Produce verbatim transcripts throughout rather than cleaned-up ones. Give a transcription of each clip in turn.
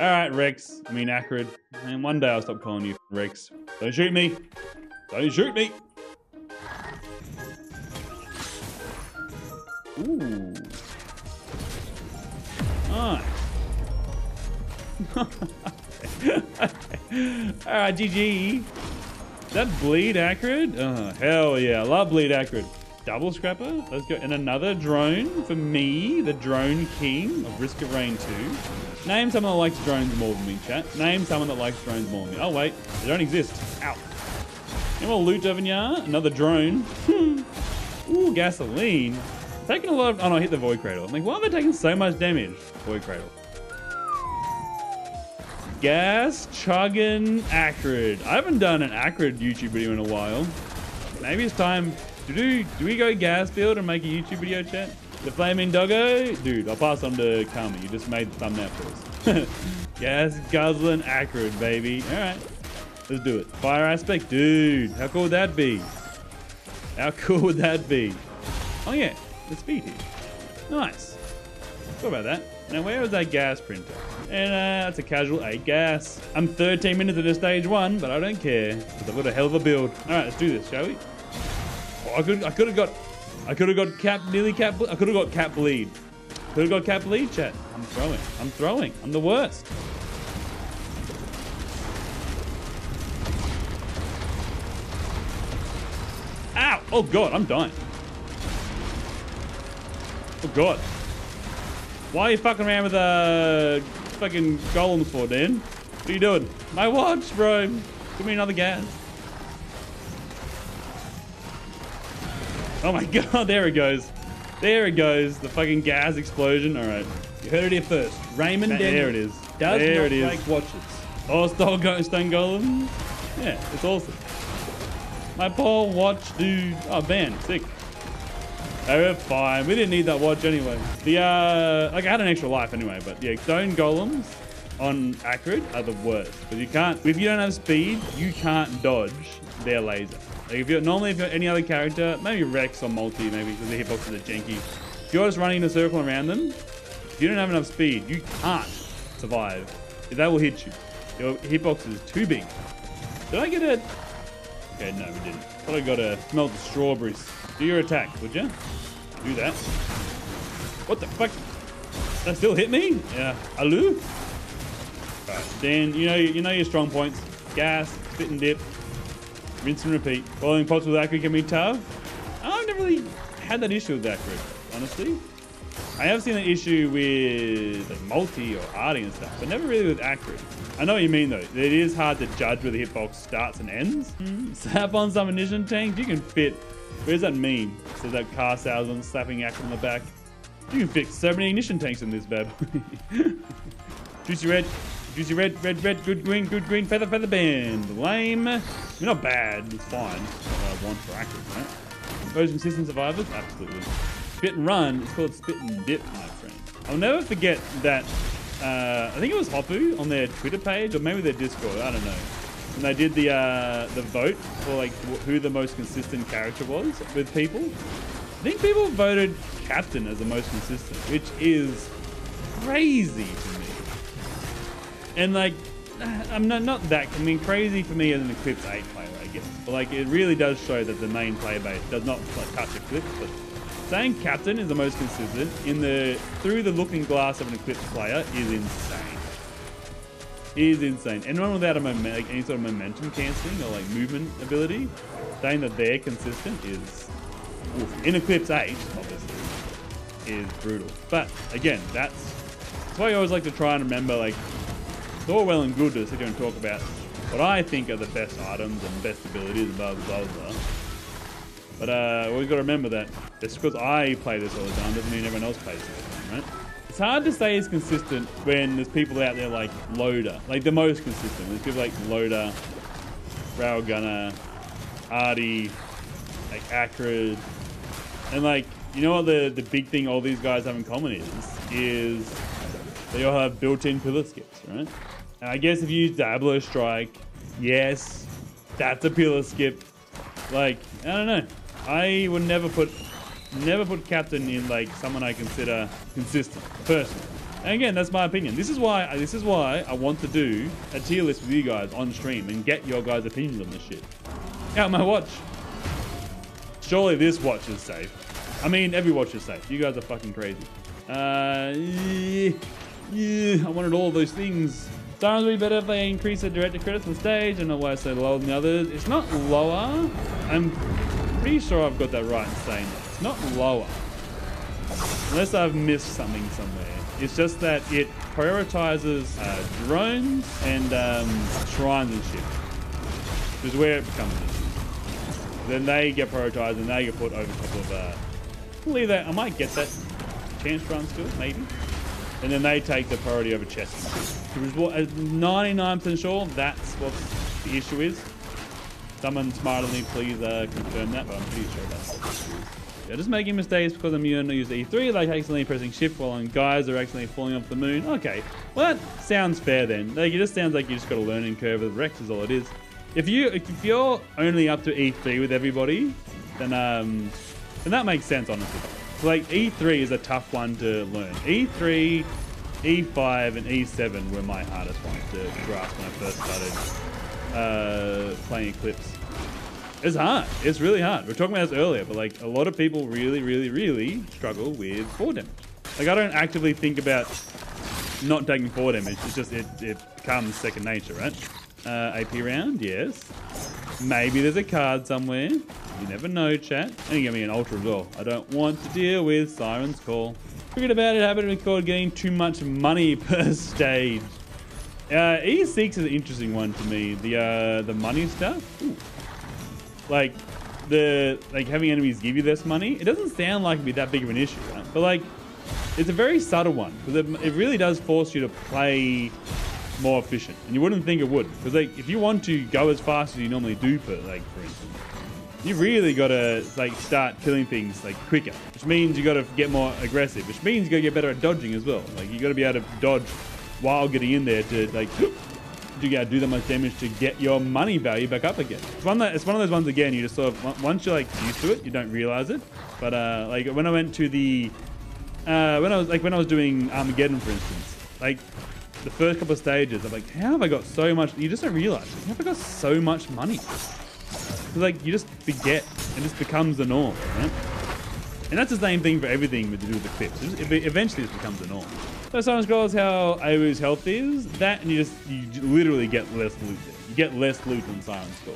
All right, Rex. I mean, Acrid. And one day I'll stop calling you Rex. Don't shoot me. Don't shoot me. Ooh. Nice. All right, G G. That bleed Acrid? Oh, hell yeah. I love bleed Acrid. Double scrapper. Let's go. And another drone for me, the drone king of Risk of Rain two. Name someone that likes drones more than me, chat. Name someone that likes drones more than me. Oh, wait. They don't exist. Ow. And we'll loot Dovinyar. Another drone. Ooh, gasoline. Taking a lot of... Oh, no, I hit the Void Cradle. I'm like, why am I taking so much damage? Void Cradle. Gas chugging Acrid. I haven't done an Acrid YouTube video in a while. Maybe it's time... Do, do, do we go gas field and make a YouTube video, chat? The flaming doggo? Dude, I'll pass on to Kami. You just made the thumbnail for us. Gas guzzling Acrid, baby. All right, let's do it. Fire aspect, dude. How cool would that be? How cool would that be? Oh yeah, the speed here. Nice. What about that? Now where was that gas printer? And uh, that's a casual eight gas. I'm thirteen minutes into stage one, but I don't care because I've got a hell of a build. All right, let's do this, shall we? Oh, I could, I could have got, I could have got cap, nearly cap, I could have got cap bleed. Could have got cap bleed, chat. I'm throwing, I'm throwing, I'm the worst. Ow! Oh god, I'm dying. Oh god. Why are you fucking around with a uh, fucking golem for, Dan? What are you doing? My watch, bro. Give me another gas. Oh my god, there it goes. There it goes, the fucking gas explosion. All right. You heard it here first. Raymond Deadly. There it is. Does there not it like is. Watches. Oh, stole stone golem. Yeah, it's awesome. My poor watch, dude. Oh, man, sick. Oh, we're fine. We didn't need that watch anyway. The, uh, like I had an extra life anyway, but yeah, stone golems on Acrid are the worst. Because you can't, if you don't have speed, you can't dodge their laser. Like if you're, normally if you're any other character, maybe Rex or Multi, maybe because the hitboxes are janky. If you're just running in a circle around them, if you don't have enough speed, you can't survive. They will hit you. Your hitbox is too big. Did I get a... Okay, no, we didn't. Thought I got to smell the strawberries. Do your attack, would you? Do that. What the fuck? That still hit me? Yeah. Aloo? Alright, Dan, you know you know your strong points. Gas, fit and dip, rinse and repeat. Following pots with Acrid can be tough. I've never really had that issue with Acrid, honestly. I have seen an issue with like Multi or Arty and stuff, but never really with Acrid. I know what you mean though. It is hard to judge where the hitbox starts and ends. Mm, slap on some ammunition tank, you can fit. Where does that mean? So that car salesman slapping Acrid on the back. You can fit so many ignition tanks in this bad boy. Juicy red, juicy red, red, red, good green, good green, feather, feather band. Lame. You're not bad, it's fine. That's what I want for Acrid, right? Those consistent survivors? Absolutely. Spit and run, it's called spit and dip, my friend. I'll never forget that, uh, I think it was Hopu on their Twitter page, or maybe their Discord, I don't know. And they did the uh, the vote for like who the most consistent character was with people. I think people voted Captain as the most consistent, which is crazy to me. And like, I'm not, not that, I mean crazy for me as an Eclipse eight player, I guess. But like, it really does show that the main player base does not like, touch Eclipse, but saying Captain is the most consistent in the through the looking glass of an Eclipse player is insane. Is insane. Anyone without a moment, like any sort of momentum cancelling or like movement ability, saying that they're consistent is oof. In Eclipse eight, obviously, is brutal. But again, that's, that's why I always like to try and remember. Like, it's all well and good to sit here and talk about what I think are the best items and best abilities, and blah blah blah. But uh, always got to remember that just because I play this all the time doesn't mean everyone else plays it all the time, right? It's hard to say it's consistent when there's people out there like Loader, like the most consistent. There's people like Loader, Railgunner, Arty, like Acrid. And like, you know what the, the big thing all these guys have in common is? Is they all have built-in pillar skips, right? And I guess if you use Diablo Strike, yes, that's a pillar skip. Like, I don't know. I would never put... Never put Captain in like someone I consider consistent, personally. And again, that's my opinion. This is why this is why I want to do a tier list with you guys on stream and get your guys' opinions on this shit. Out my watch. Surely this watch is safe. I mean, every watch is safe. You guys are fucking crazy. Uh, yeah, yeah, I wanted all of those things. Sirens would be better if they increase their director credits on stage. I don't know why I said lower than the others. It's not lower. I'm pretty sure I've got that right in saying that. It's not lower. Unless I've missed something somewhere. It's just that it prioritizes uh, drones and um, shrines and shit. Which is where it becomes an issue. Then they get prioritized and they get put over top of... Uh, I'll leave that. I might get that chance shrine still, maybe. And then they take the priority over chests. ninety-nine percent sure that's what the issue is. Someone smarter than me, please uh, confirm that, but I'm pretty sure that's what the issue is. They're just making mistakes because I'm going to use E three, like accidentally pressing shift while on guys are accidentally falling off the moon. Okay, well that sounds fair then. Like, it just sounds like you just got a learning curve with Rex is all it is. If, you, if you're only up to E three with everybody, then, um, then that makes sense, honestly. Like, E three is a tough one to learn. E three, E five, and E seven were my hardest ones to grasp when I first started uh, playing Eclipse. It's hard. It's really hard. We were talking about this earlier, but like a lot of people really, really, really struggle with four damage. Like I don't actively think about not taking four damage. It's just it, it becomes second nature, right? Uh, A P round, yes. Maybe there's a card somewhere. You never know, chat. And you give me an ultra as well. I don't want to deal with Siren's Call. Forget about it. Happened to record getting too much money per stage. Uh, E six is an interesting one to me. The uh, the money stuff. Ooh. Like, the like having enemies give you this money, it doesn't sound like it'd be that big of an issue, right? But like, it's a very subtle one because it, it really does force you to play more efficient, and you wouldn't think it would because like if you want to go as fast as you normally do, for like for instance, you really gotta like start killing things like quicker, which means you gotta get more aggressive, which means you gotta get better at dodging as well. Like you gotta be able to dodge while getting in there to like. You gotta do that much damage to get your money value back up again. It's one that it's one of those ones again. You just sort of once you're like used to it, you don't realize it. But uh, like when I went to the uh, when I was like when I was doing Armageddon, for instance, like the first couple of stages, I'm like, how have I got so much? You just don't realize how have I got so much money? Cause like you just forget, and just becomes the norm, right? And that's the same thing for everything to do with the clips. It just, it eventually, this becomes the norm. So Siren's Call is how Awu's health is. That and you just you literally get less loot there. You get less loot than Siren's Call,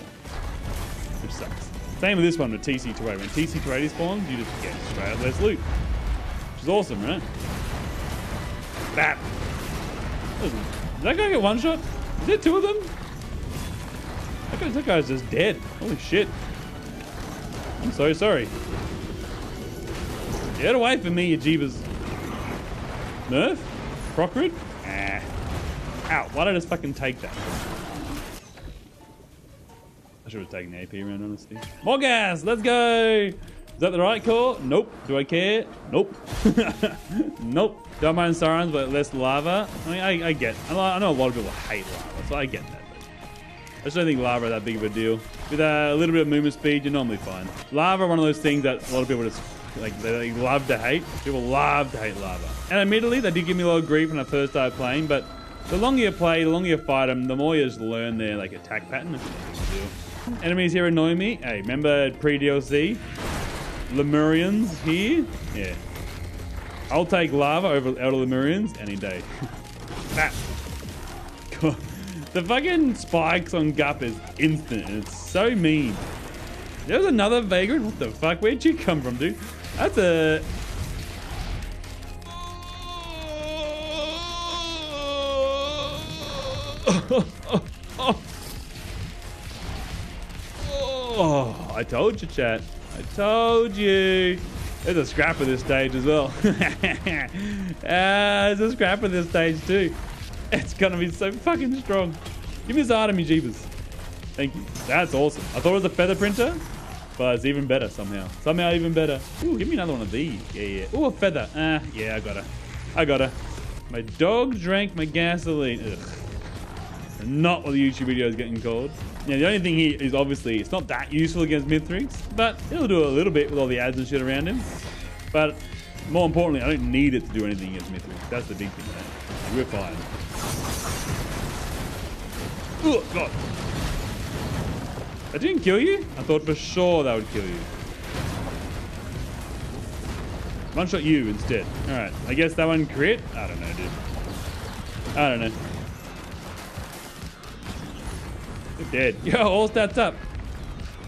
which sucks. Same with this one with T C two eighty. When T C two eighty spawns, you just get straight up less loot, which is awesome, right? That. Listen, did that guy get one shot? Is there two of them? That guy, that guy's just dead. Holy shit! I'm so sorry. Get away from me, you jeebus. Nerf? Procrid? Ah. Ow, why did I just fucking take that? I should have taken the A P round, honestly. More gas! Let's go! Is that the right call? Nope. Do I care? Nope. Nope. Don't mind sirens, but less lava. I mean, I, I get it. I know a lot of people hate lava, so I get that. But I just don't think lava is that big of a deal. With a little bit of movement speed, you're normally fine. Lava, one of those things that a lot of people just... Like, they love to hate. People love to hate lava. And admittedly, they did give me a lot of grief when I first started playing, but the longer you play, the longer you fight them, the more you just learn their, like, attack pattern. That's what they do. Enemies here annoy me. Hey, remember pre-D L C? Lemurians here? Yeah. I'll take lava over Elder Lemurians any day. That. God. The fucking spikes on Gup is instant, and it's so mean. There's another vagrant? What the fuck? Where'd you come from, dude? That's a... Oh, oh, oh. Oh, I told you, chat. I told you. There's a scrap of this stage as well. uh, there's a scrap of this stage too. It's gonna be so fucking strong. Give me this item, you jeepers. Thank you. That's awesome. I thought it was a feather printer, but it's even better somehow. Somehow even better. Ooh, give me another one of these. Yeah, yeah. Ooh, a feather. Ah, uh, yeah, I got her. I got her. My dog drank my gasoline. Ugh. Not what the YouTube video is getting called. Now, the only thing here is obviously it's not that useful against Mithrix, but it'll do a little bit with all the ads and shit around him. But More importantly, I don't need it to do anything against Mithrix. That's the big thing, man. We're fine. Oh, God. That didn't kill you? I thought for sure that would kill you. One shot you instead. Alright, I guess that one crit? I don't know, dude. I don't know. You're dead. Yo, all stats up.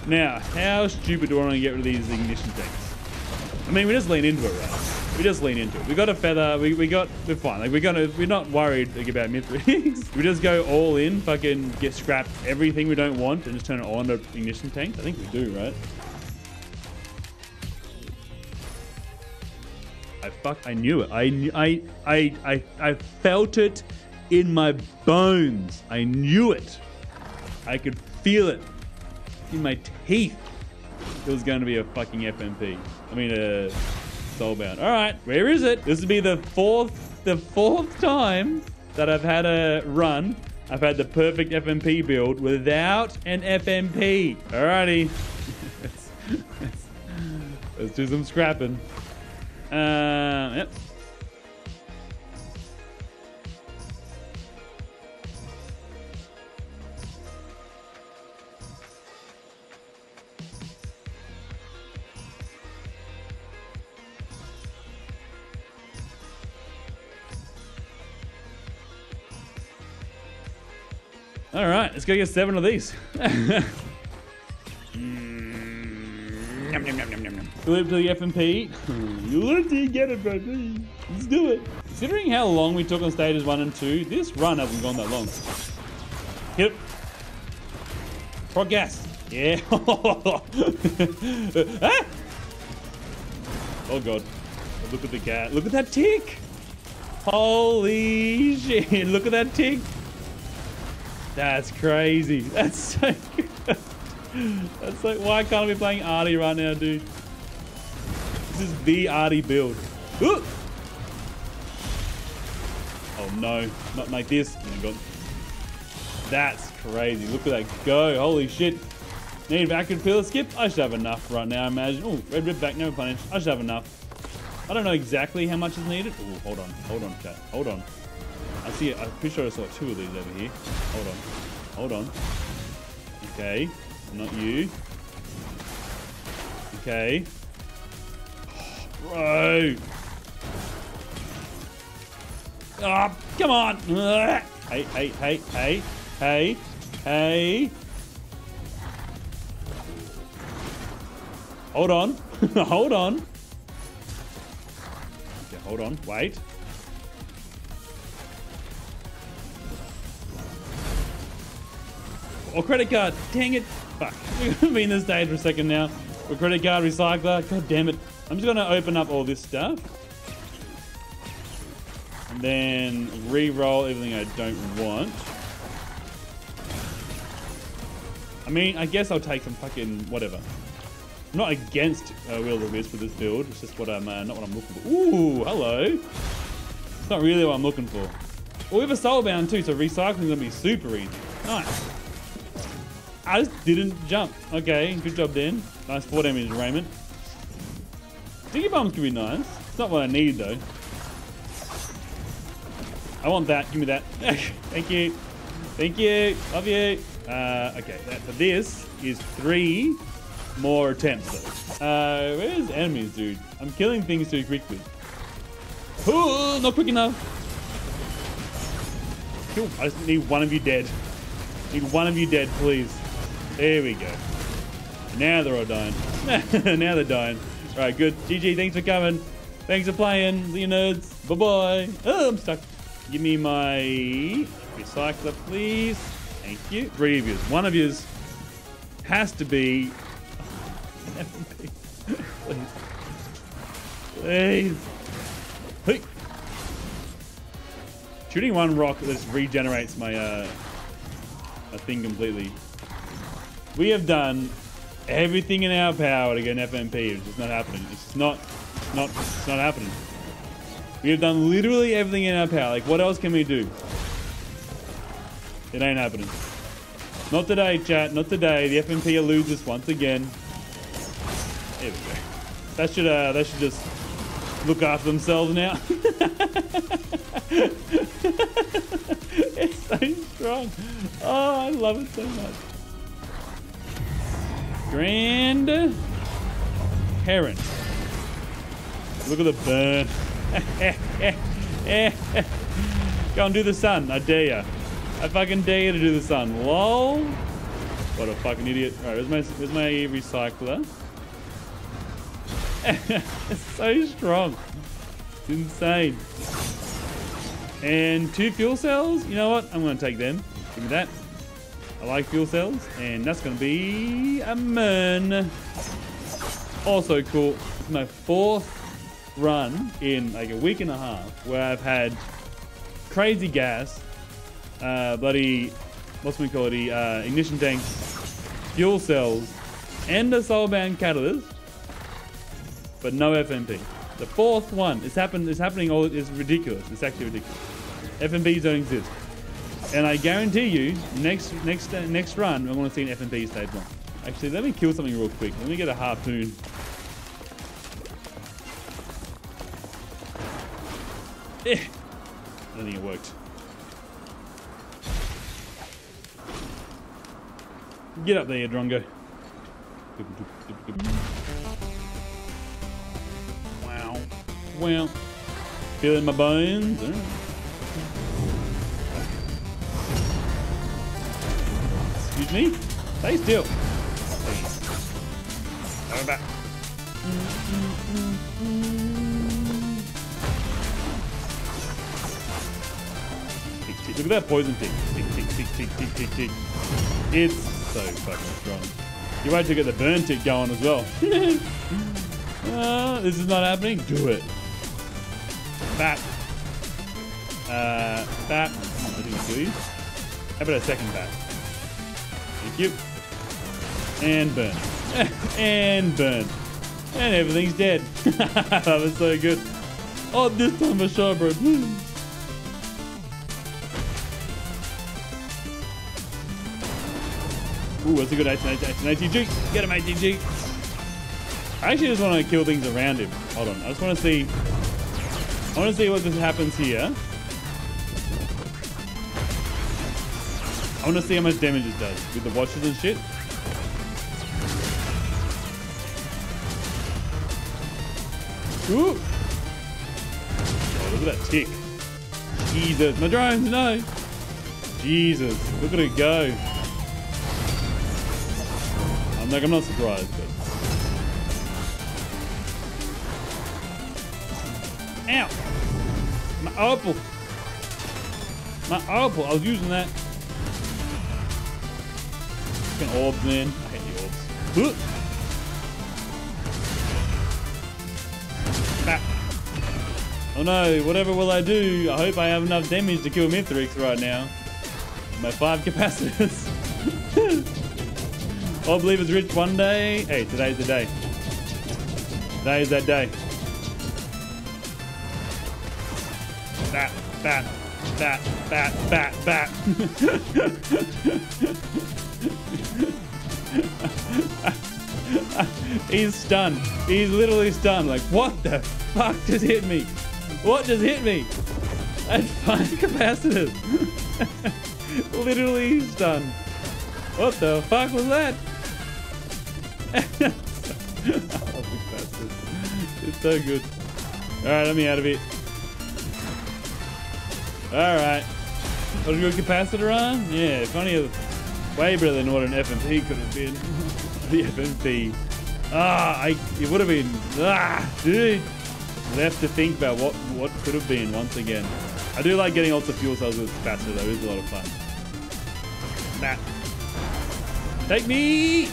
Now, how stupid do I want to get rid of these ignition things? I mean, we just lean into it, right? We just lean into it. We got a feather. We, we got... We're fine. Like, we're gonna... We're not worried like, about Mithrix. We just go all in, fucking get scrapped everything we don't want and just turn it on to ignition tanks. I think we do, right? I fuck... I knew it. I... I... I... I, I felt it in my bones. I knew it. I could feel it in my teeth. It was going to be a fucking F M P. I mean, a uh, Soulbound. All right, where is it? This would be the fourth, the fourth time that I've had a run. I've had the perfect F M P build without an F M P. Alrighty, let's, let's, let's do some scrapping. Uh, yep. All right, let's go get seven of these. mm, nom, nom, nom, nom, nom. Flip to the F M P. You learn till you get it, baby. Let's do it. Considering how long we took on stages one and two, this run hasn't gone that long. Hit it. Prog gas. Yeah. ah! Oh God. Look at the gas. Look at that tick. Holy shit. Look at that tick. That's crazy. That's so good. That's like, why can't I be playing Arty right now, dude? This is the Arty build. Ooh! Oh no, not like this. Oh my God. That's crazy. Look at that go. Holy shit. Need an Acrid pillar skip? I should have enough right now, I imagine. Oh, red rib back, never punish. I should have enough. I don't know exactly how much is needed. Oh, hold on, hold on, chat. Hold on. I see it. I'm pretty sure I saw two of these over here. Hold on. Hold on. Okay. Not you. Okay. Oh, bro. Ah, oh, come on. Hey, hey, hey, hey, hey, hey. Hold on. Hold on. Okay, hold on. Wait. Or credit card, dang it. Fuck, we've been in this stage for a second now. Or credit card, recycler, god damn it. I'm just gonna open up all this stuff. And then re-roll everything I don't want. I mean, I guess I'll take some fucking whatever. I'm not against uh, Wheel of the Rings for this build. It's just what I'm, uh, not what I'm looking for. Ooh, hello. It's not really what I'm looking for. Well, we have a Soulbound too, so recycling's gonna be super easy. Nice. I just didn't jump. Okay, good job, Dan. Nice four damage, Raymond. Diggy bombs could be nice. It's not what I need, though. I want that. Give me that. Thank you. Thank you. Love you. Uh, okay, that, for this is three more attempts, though. Uh, where's enemies, dude? I'm killing things too quickly. Ooh, not quick enough. Cool. I just need one of you dead. Need one of you dead, please. There we go. Now they're all dying. Now they're dying. All right, good. G G, thanks for coming. Thanks for playing, you nerds. Bye-bye. Oh, I'm stuck. Give me my recycler, please. Thank you. Three of yous. One of yous has to be... Please. Please. Hey. Shooting one rock that regenerates my... Uh, I think completely. We have done everything in our power to get an F M P. It's just not happening. It's just not, it's not, it's not happening. We have done literally everything in our power. Like, what else can we do? It ain't happening. Not today, chat. Not today. The F M P eludes us once again. There we go. That should, uh, that should just look after themselves now. It's so strong. Oh, I love it so much. Grand Heron. Look at the burn. Go and do the sun. I dare ya. I fucking dare you to do the sun. Lol. What a fucking idiot. All right, where's my, where's my recycler? It's so strong. It's insane. And two fuel cells. You know what? I'm going to take them. Give me that. I like fuel cells. And that's going to be a MERN. Also cool. It's my fourth run in like a week and a half where I've had crazy gas, uh, bloody, what's we call it, uh, ignition tanks, fuel cells, and a Soulbound Catalyst. But no F M P. The fourth one. It's happened. It's happening. All is ridiculous. It's actually ridiculous. F M Ps don't exist. And I guarantee you, next next uh, next run, I'm going to see an F M P stage one. Actually, let me kill something real quick. Let me get a harpoon. Eh. I don't think it worked. Get up there, you drongo. Well, feeling my bones. Right. Excuse me. Stay still. Come back. Tick, tick. Look at that poison tick. Tick, tick, tick, tick, tick, tick, tick. It's so fucking strong. You wait to get the burn tick going as well. uh, this is not happening. Do it. Bat. Uh, bat. Oh, I didn't kill you. How about a second bat? Thank you. And burn. And burn. And everything's dead. That was so good. Oh, this time for sure, bro. Ooh, that's a good A T G. Get him, A T G. I actually just want to kill things around him. Hold on. I just want to see... I want to see what this happens here. I want to see how much damage it does with the watches and shit. Ooh! Oh, look at that tick. Jesus, my drones, no! Jesus, look at it go. I'm like, I'm not surprised, but... Ow! My opal! My opal! I was using that. Fucking orbs, man. I hate the orbs. Huh. Ah. Oh no, whatever will I do? I hope I have enough damage to kill Mithrix right now. My five capacitors. I'll believe it's rich one day. Hey, today's the day. Today is that day. Bat, bat, bat, bat, bat, bat. He's stunned. He's literally stunned. Like, what the fuck just hit me? What just hit me? At five capacitors. Literally stunned. What the fuck was that? It's so good. Alright, let me out of here. Alright. Was a good capacitor on? Yeah, if only way better than what an F M P could have been. The F M P. Ah, I, it would have been. Ah, dude. Left to think about what, what could have been once again. I do like getting lots of fuel cells with capacitor though. It's a lot of fun. Nah. Take me!